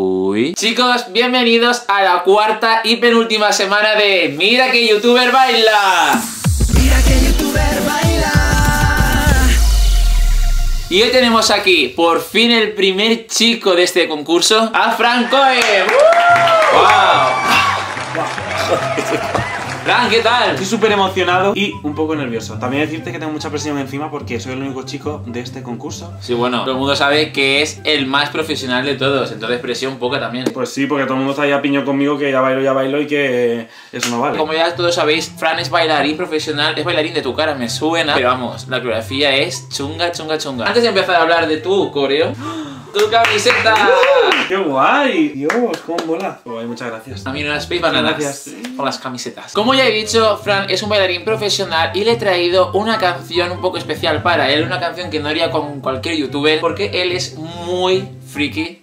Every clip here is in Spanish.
Uy. Chicos, bienvenidos a la cuarta y penúltima semana de Mira que youtuber baila. Mira que youtuber baila. Y hoy tenemos aquí, por fin, el primer chico de este concurso, a Fran Coem. ¡Wow! Fran, ¿qué tal? Estoy súper emocionado y un poco nervioso. También decirte que tengo mucha presión encima porque soy el único chico de este concurso. Sí, bueno, todo el mundo sabe que es el más profesional de todos, entonces presión poca también. Pues sí, porque todo el mundo está ya piñón conmigo que ya bailo y que eso no vale. Como ya todos sabéis, Fran es bailarín profesional, es bailarín de tu cara, me suena. Pero vamos, la coreografía es chunga, chunga, chunga. Antes de empezar a hablar de tu coreo... ¡Tu camiseta! ¡Qué guay! Dios, cómo mola. Oh, muchas gracias. A mí no las pedís bananas con las camisetas. Como ya he dicho, Fran es un bailarín profesional y le he traído una canción un poco especial para él. Una canción que no haría con cualquier youtuber porque él es muy friki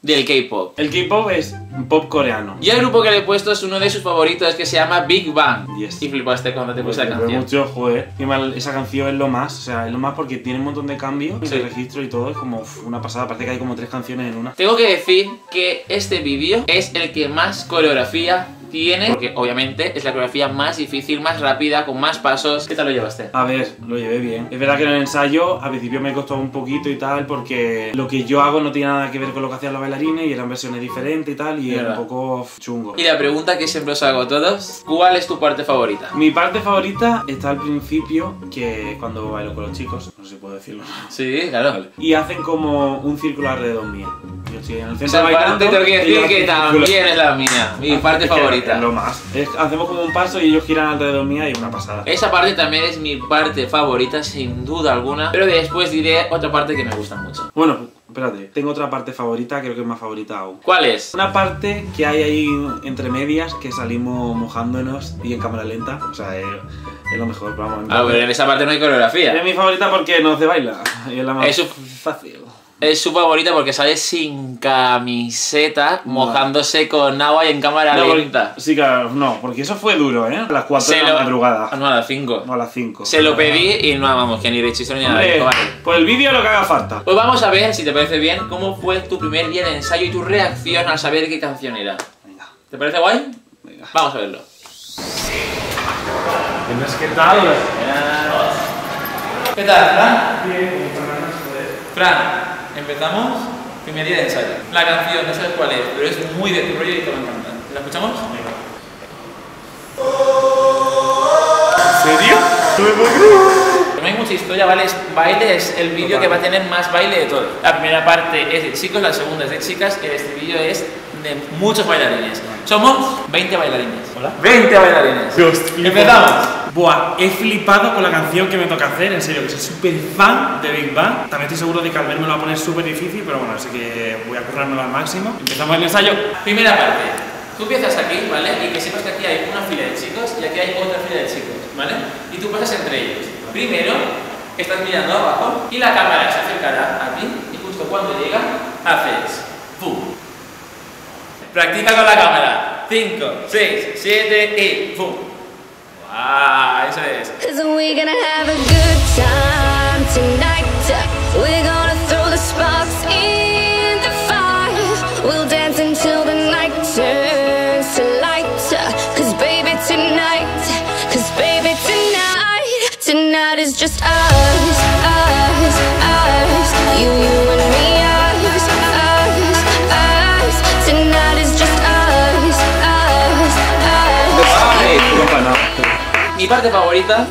del K-Pop. El K-Pop es pop coreano. Y el grupo que le he puesto es uno de sus favoritos, que se llama Big Bang. Yes. Y flipaste cuando te puse la canción. Mucho, joder. Encima, esa canción es lo más, o sea, es lo más porque tiene un montón de cambios, sí. El registro y todo, es como una pasada. Parece que hay como 3 canciones en una. Tengo que decir que este vídeo es el que más coreografía tiene, porque obviamente es la coreografía más difícil, más rápida, con más pasos. ¿Qué tal lo llevaste? A ver, lo llevé bien. Es verdad que en el ensayo al principio me costó un poquito y tal, porque lo que yo hago no tiene nada que ver con lo que hacían los bailarines y eran versiones diferentes y tal, y era un poco chungo. Y la pregunta que siempre os hago a todos, ¿cuál es tu parte favorita? Mi parte favorita está al principio, que cuando bailo con los chicos, no sé si puedo decirlo. Sí, claro. Vale. Y hacen como un círculo alrededor mío. Yo estoy en el centro bailando. Parte tengo que decir que también es la mía, mi parte favorita. Lo más. Hacemos como un paso y ellos giran alrededor mía y una pasada. Esa parte también es mi parte favorita, sin duda alguna. Pero después diré otra parte que me gusta mucho. Bueno, espérate. Tengo otra parte favorita, creo que es más favorita aún. ¿Cuál es? Una parte que hay ahí entre medias que salimos mojándonos y en cámara lenta. O sea, es lo mejor. Vamos, ah, pero en esa parte no hay coreografía. Es mi favorita porque no se baila. Y es la más fácil. Es su favorita porque sale sin camiseta, mojándose con agua y en cámara lenta. Sí, claro, no, porque eso fue duro, ¿eh? A las 4 de la madrugada. No, a las 5. No, a las 5. Se lo pedí y no, vamos, que ni de hechizo ni nada. Vale. Pues el vídeo lo que haga falta. Pues vamos a ver, si te parece bien, cómo fue tu primer día de ensayo y tu reacción al saber qué canción era. Venga. ¿Te parece guay? Venga. Vamos a verlo. ¿Qué tal, Fran? Bien, Fran. Empezamos, primer día de ensayo. La canción, no sabes cuál es, pero es muy de tu rollo y te va a encantar. ¿La escuchamos? ¿En serio? No hay mucha historia, ¿vale? Es baile, es el vídeo que va a tener más baile de todo. La primera parte es de chicos, la segunda es de chicas, este vídeo es de muchos bailarines. Somos 20 bailarines. ¿Hola? 20 bailarines. Empezamos. Buah, he flipado con la canción que me toca hacer, en serio, que soy súper fan de Big Bang. También estoy seguro de que Albert me lo va a poner súper difícil, pero bueno, así que voy a currármelo al máximo. Empezamos el ensayo. Primera parte. Tú empiezas aquí, ¿vale? Y que sepas que aquí hay una fila de chicos y aquí hay otra fila de chicos, ¿vale? Y tú pasas entre ellos. Primero, estás mirando abajo y la cámara se acercará a ti y justo cuando llega, haces ¡pum! Practica con la cámara. 5, 6, 7 y ¡pum! Ah, eso es. Mi parte favorita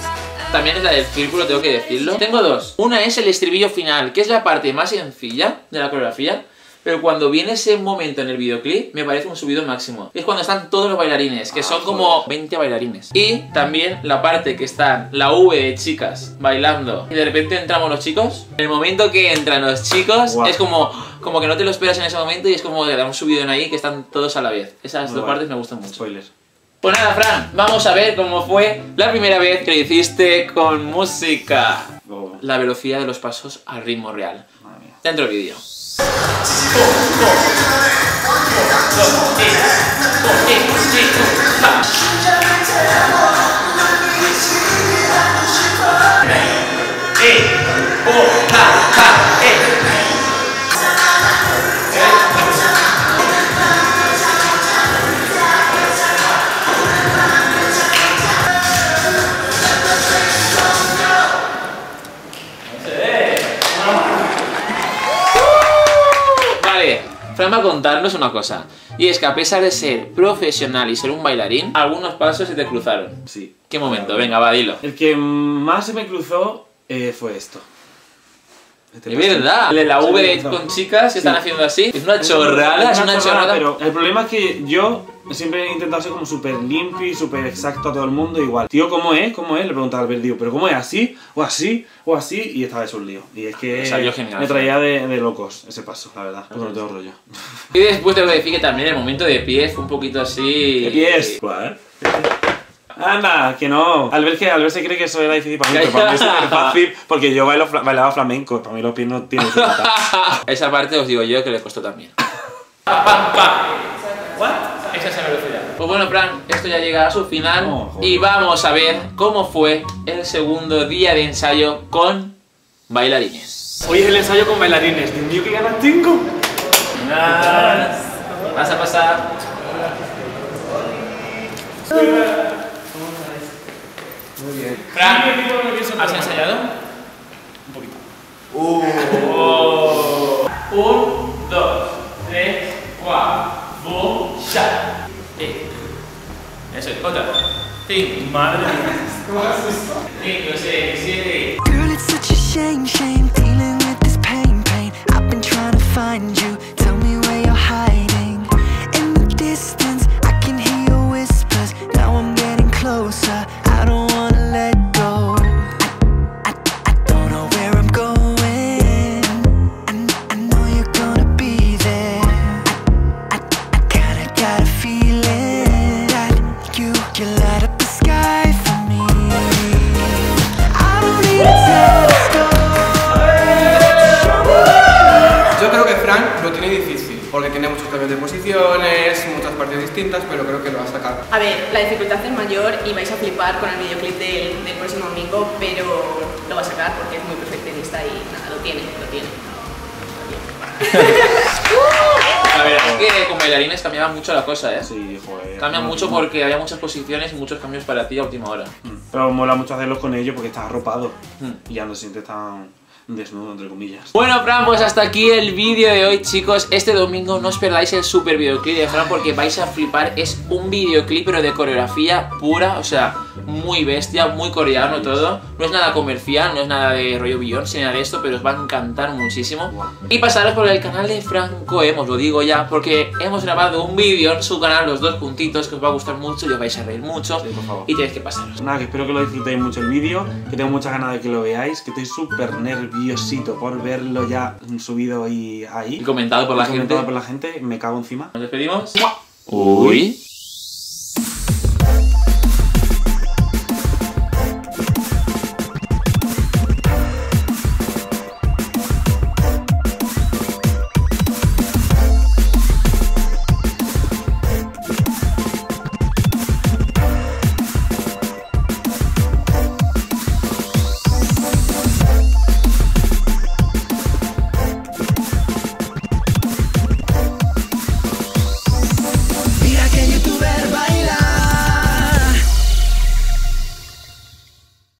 también es la del círculo, tengo que decirlo. Tengo dos. Una es el estribillo final, que es la parte más sencilla de la coreografía, pero cuando viene ese momento en el videoclip, me parece un subido máximo. Es cuando están todos los bailarines, que son como 20 bailarines. Y también la parte que están la V de chicas bailando y de repente entramos los chicos. En el momento que entran los chicos, wow. Es como que no te lo esperas en ese momento y es como que da un subidón ahí que están todos a la vez. Esas dos partes me gustan mucho. Spoilers. Pues nada, Fran, vamos a ver cómo fue la primera vez que lo hiciste con música. Oh. La velocidad de los pasos al ritmo real. Dentro del vídeo. Fran va a contarnos una cosa, y es que a pesar de ser profesional y ser un bailarín, algunos pasos se te cruzaron. Sí. ¿Qué momento? Claro. Venga, va, dilo. El que más se me cruzó fue esto. Es verdad, la V con chicas que están haciendo así. Es una chorrada. Pero el problema es que yo siempre he intentado ser como súper limpio y súper exacto a todo el mundo igual. Tío, ¿cómo es? ¿Cómo es? Le preguntaba al Albert, digo, ¿pero cómo es? ¿Así? ¿O así? ¿O así? Y estaba hecho un lío. Y es que me traía de locos ese paso, la verdad. Porque no tengo rollo. Y después te voy a decir que también el momento de pies fue un poquito así... ¿De pies? ¿Cuál? Anda, que no. Albert se cree que eso era difícil para mí, pero para mí es súper fácil porque yo bailaba flamenco. Para mí los pies no tienen que matar. Esa parte os digo yo que le costó también. Esa es la velocidad. Pues bueno, Fran, esto ya llega a su final y vamos a ver cómo fue el segundo día de ensayo con bailarines. Hoy es el ensayo con bailarines. Dios mío, qué ganas tengo. Vas a pasar. Muy bien. Fran, ¿has ensayado? Un poquito. Un, dos, tres, cuatro, boom, ya. Eso es, otra. Cinco, madre mía. ¿Cómo haces esto? 5, 6, 7. Girl, it's such a shame, shame, dealing with this pain, pain. I've been trying to find you, tell me where you're hiding. In the distance, I can hear your whispers. Now I'm getting closer. I don't wanna let go. I don't know where I'm going. I know you're gonna be there. I kinda got a feeling that you light up the sky for me. I don't need a telescope. Yo creo que Fran lo tiene difícil, porque tiene muchos cambios de posiciones, muchas partes distintas, pero creo que lo va a sacar. A ver, la dificultad es mayor y vais a flipar con el videoclip del próximo domingo, pero lo va a sacar porque es muy perfeccionista y nada, lo tiene. A ver, es que con bailarines cambiaba mucho la cosa, ¿eh? Sí, joder. Cambian mucho porque había muchas posiciones y muchos cambios para ti a última hora. Pero mola mucho hacerlos con ellos porque estás arropado y ya no se sientes tan... desnudo, entre comillas. Bueno, Fran, pues hasta aquí el vídeo de hoy, chicos. Este domingo no os perdáis el super videoclip de Fran porque vais a flipar. Es un videoclip, pero de coreografía pura, o sea, muy bestia, muy coreano todo. No es nada comercial, no es nada de rollo Beyoncé, ni nada de esto, pero os va a encantar muchísimo. Y pasaros por el canal de Fran Coem, os lo digo ya, porque hemos grabado un vídeo en su canal, los dos puntitos, que os va a gustar mucho y os vais a reír mucho. Sí, por favor. Y tenéis que pasaros. Nada, que espero que lo disfrutéis mucho el vídeo, que tengo muchas ganas de que lo veáis, que estoy súper nerviosito por verlo ya subido ahí. Y comentado por la gente. Me cago encima. Nos despedimos. Uy.